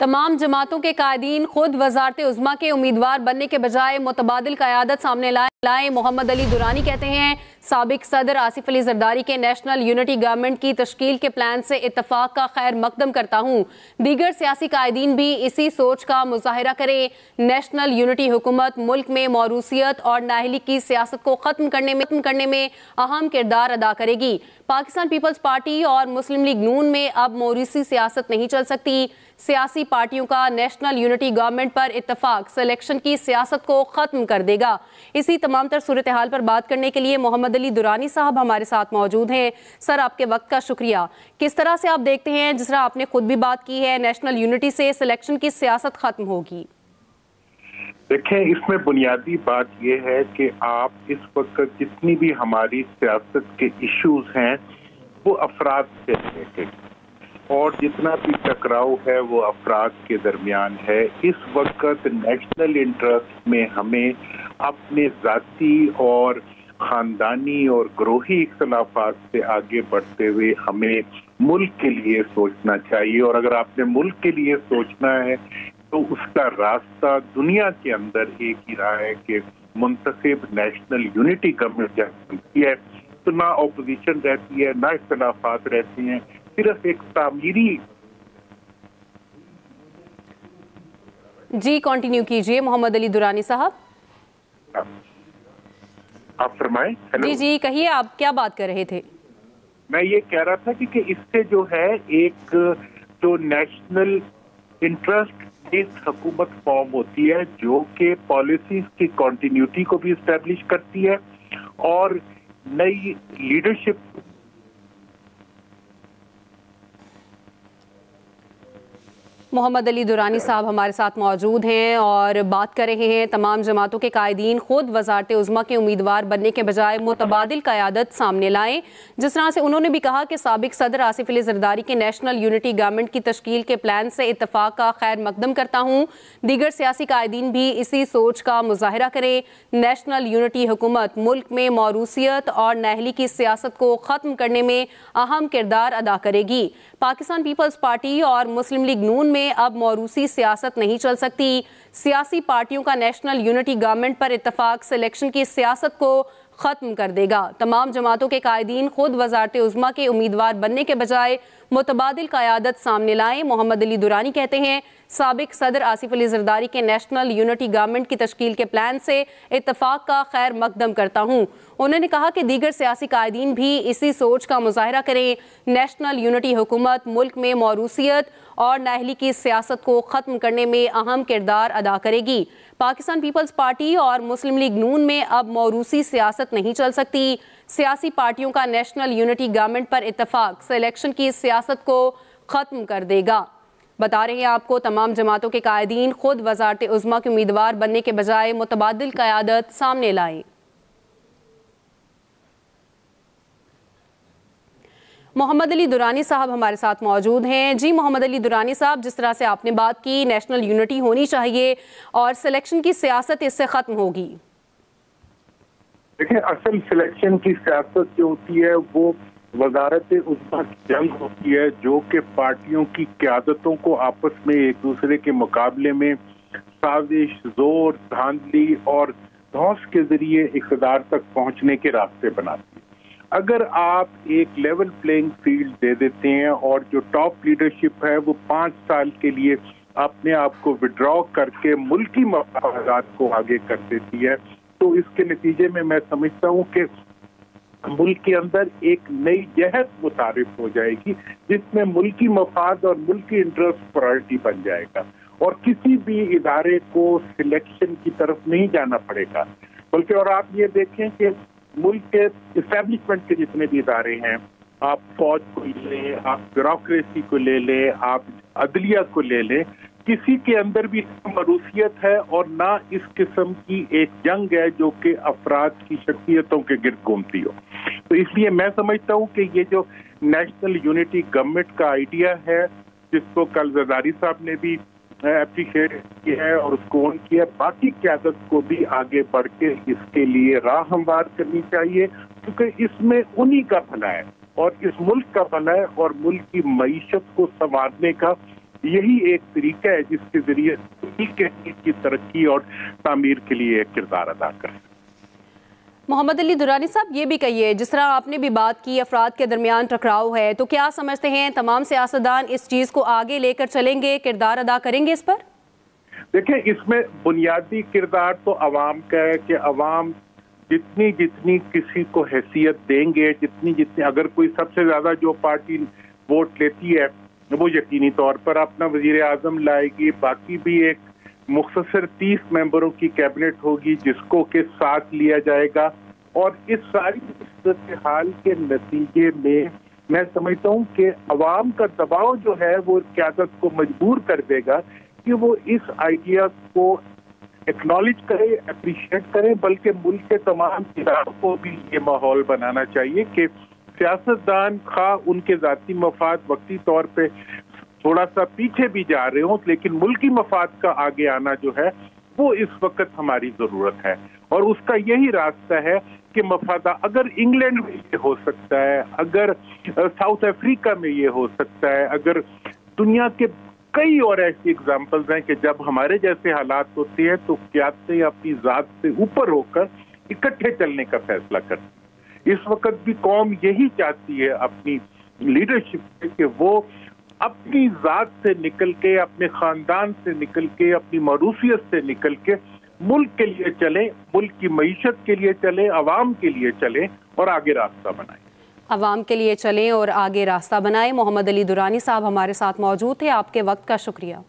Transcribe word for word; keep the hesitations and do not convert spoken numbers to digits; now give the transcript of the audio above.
तमाम जमातों के कायदीन खुद वजारत उज़्मा के उम्मीदवार बनने के बजाय मुतबादिल क़यादत सामने लाए। मोहम्मद अली दुरानी कहते हैं साबिक सदर आसिफ अली जरदारी के नेशनल यूनिटी गवर्नमेंट की तश्कील के प्लान से इतफाक़ का खैर मकदम करता हूँ। दीगर सियासी कायदीन भी इसी सोच का मुजाहरा करें। नेशनल यूनिटी हुकूमत मुल्क में मौरूसियत और नाअहली की सियासत को ख़त्म करने में खत्म करने में अहम किरदार अदा करेगी। पाकिस्तान पीपल्स पार्टी और मुस्लिम लीग नून में अब मौरूसी सियासत नहीं चल सकती। सियासी पार्टियों का नेशनल यूनिटी गवर्नमेंट पर इत्तफाक सिलेक्शन की सियासत को ख़त्म कर देगा। इसी तमाम तर सूरत हाल पर बात करने के लिए मोहम्मद अली दुरानी साहब हमारे साथ मौजूद हैं। सर, आपके वक्त का शुक्रिया। किस तरह से आप देखते हैं, जिस तरह आपने खुद भी बात की है, नेशनल यूनिटी से सिलेक्शन की सियासत ख़त्म होगी? देखें, इसमें बुनियादी बात यह है कि आप इस वक्त जितनी भी हमारी सियासत के इश्यूज़ हैं वो अफराद से रिलेटेड, और जितना भी टकराव है वो अफराद के दरमियान है। इस वक्त नेशनल इंटरेस्ट में हमें अपने जाती और ख़ानदानी और ग्रोही इख्तलाफात से आगे बढ़ते हुए हमें मुल्क के लिए सोचना चाहिए। और अगर आपने मुल्क के लिए सोचना है तो उसका रास्ता दुनिया के अंदर एक ही रहा है कि मुंतखब नेशनल यूनिटी गवर्नमेंट जब बनती है तो ना अपोजिशन रहती है, ना इख्तलाफात रहती हैं, सिर्फ एक तामीरी। जी, कंटिन्यू कीजिए मोहम्मद अली दुरानी साहब। आप फरमाएं। जी जी कहिए, आप क्या बात कर रहे थे? मैं ये कह रहा था कि, कि इससे जो है एक जो नेशनल इंटरेस्ट बेस्ड हुकूमत फॉर्म होती है जो कि पॉलिसीज की कंटिन्यूटी को भी इस्टेब्लिश करती है और नई लीडरशिप। मोहम्मद अली दुरानी साहब हमारे साथ मौजूद हैं और बात कर रहे हैं तमाम जमातों के कायदीन खुद वजारत उज़्मा के उम्मीदवार बनने के बजाय मुतबादिल क़यादत सामने लाएं। जिस तरह से उन्होंने भी कहा कि साबिक सदर आसिफ अली जरदारी के नेशनल यूनिटी गवर्नमेंट की तश्कील के प्लान से इत्तफाक का खैर मकदम करता हूँ। दीगर सियासी कायदीन भी इसी सोच का मुजाहरा करें। नेशनल यूनिटी हुकूमत मुल्क में मौरूसियत और नाअहली की सियासत को ख़त्म करने में अहम किरदार अदा करेगी। पाकिस्तान पीपल्स पार्टी और मुस्लिम लीग नून अब मौरूसी सियासत नहीं चल सकती। सियासी पार्टियों का नेशनल यूनिटी गवर्नमेंट पर इत्तफाक सिलेक्शन की सियासत को ख़त्म कर देगा। तमाम जमातों के कायदीन खुद वजारत उज़्मा के उम्मीदवार बनने के बजाय मुतबादिल क़यादत सामने लाएं। मोहम्मद अली दुरानी कहते हैं साबिक सदर आसिफ अली जरदारी के नेशनल यूनिटी गवर्नमेंट की तश्कील के प्लान से इत्तफाक का खैर मकदम करता हूँ। उन्होंने कहा कि दीगर सियासी कायदीन भी इसी सोच का मुजाहरा करें। नेशनल यूनिटी हुकूमत मुल्क में मौरूसियत और नाअहली की सियासत को ख़त्म करने में अहम किरदार अदा करेगी। पाकिस्तान पीपल्स पार्टी और मुस्लिम लीग नून में अब मौरूसी सियासत नहीं चल सकती। सियासी पार्टियों का नेशनल यूनिटी गवर्नमेंट पर इत्तफाक सिलेक्शन की सियासत को ख़त्म कर देगा। बता रहे हैं आपको तमाम जमातों के कायदीन खुद वजारत उज़्मा के उम्मीदवार बनने के बजाय मुतबादिल क़यादत सामने लाएं। मोहम्मद अली दुरानी साहब हमारे साथ मौजूद हैं। जी मोहम्मद अली दुरानी साहब, जिस तरह से आपने बात की नेशनल यूनिटी होनी चाहिए और सिलेक्शन की सियासत इससे ख़त्म होगी। देखिए, असल सिलेक्शन की सियासत जो होती है वो वजारत उज़्मा की जंग होती है जो कि पार्टियों की क़यादतों को आपस में एक दूसरे के मुकाबले में साजिश, जोर, धांधली और धौंस के जरिए इक़्तिदार तक पहुँचने के रास्ते बनाती है। अगर आप एक लेवल प्लेइंग फील्ड दे देते हैं और जो टॉप लीडरशिप है वो पाँच साल के लिए अपने आप को विड्रॉ करके मुल्की मफादात को आगे कर देती है तो इसके नतीजे में मैं समझता हूँ कि मुल्क के अंदर एक नई जहत मुतारिफ हो जाएगी जिसमें मुल्की मफाद और मुल्की इंटरेस्ट प्रायोरिटी बन जाएगा और किसी भी इदारे को सिलेक्शन की तरफ नहीं जाना पड़ेगा। बल्कि और आप ये देखें कि मुल्क के इस्टेब्लिशमेंट के जितने भी इदारे हैं, आप फौज को लें, आप ब्यूरोक्रेसी को ले लें, आप अदलिया को ले लें, किसी के अंदर भी मरूसियत है और ना इस किस्म की एक जंग है जो कि अफराद की शख्सियतों के गिर्द घूमती हो। तो इसलिए मैं समझता हूँ कि ये जो नेशनल यूनिटी गवर्नमेंट का आइडिया है जिसको कल जरदारी साहब ने भी एप्रिशिएट किया है और उसको ऑन किया, बाकी क़यादत को भी आगे बढ़ के इसके लिए राह हमवार करनी चाहिए क्योंकि इसमें उन्हीं का भला है और इस मुल्क का भला है और मुल्क की मईशत को संवारने का यही एक तरीका है जिसके जरिए की तरक्की और तामीर के लिए एक किरदार अदा कर सकते। मोहम्मद अली दुर्रानी साहब, ये भी कहिए, जिस तरह आपने भी बात की अफराद के दरमियान टकराव है, तो क्या समझते हैं तमाम सियासतदान इस चीज़ को आगे लेकर चलेंगे, किरदार अदा करेंगे इस पर? देखिए, इसमें बुनियादी किरदार तो आवाम का है कि आवाम जितनी जितनी किसी को हैसियत देंगे, जितनी जितनी अगर कोई सबसे ज़्यादा जो पार्टी वोट लेती है वो यकीनी तौर पर अपना वजीर आजम लाएगी। बाकी भी एक मुख्तसर तीस मेंबरों की कैबिनेट होगी जिसको के साथ लिया जाएगा और इस सारी सूरत हाल के नतीजे में मैं समझता हूँ कि अवाम का दबाव जो है वो क्यादत को मजबूर कर देगा कि वो इस आइडिया को एक्नॉलेज करें, अप्रिशिएट करें, बल्कि मुल्क के तमाम इदारों को भी ये माहौल बनाना चाहिए कि सियासतदान खा उनके ज़ाती मफाद वक्ती तौर पर थोड़ा सा पीछे भी जा रहे हो, लेकिन मुल्की मफाद का आगे आना जो है वो इस वक्त हमारी जरूरत है और उसका यही रास्ता है कि मफादा अगर इंग्लैंड में ये हो सकता है, अगर साउथ अफ्रीका में ये हो सकता है, अगर दुनिया के कई और ऐसी एग्जाम्पल्स हैं कि जब हमारे जैसे हालात होते हैं तो क्यादतें अपनी जात से ऊपर होकर इकट्ठे चलने का फैसला करती है। इस वक्त भी कौम यही चाहती है अपनी लीडरशिप से कि वो अपनी जात से निकल के, अपने खानदान से निकल के, अपनी मरूसियत से निकल के मुल्क के लिए चलें, मुल्क की मईशत के लिए चलें, आवाम के लिए चलें और आगे रास्ता बनाएं। आवाम के लिए चलें और आगे रास्ता बनाएं। मोहम्मद अली दुर्रानी साहब हमारे साथ मौजूद थे, आपके वक्त का शुक्रिया।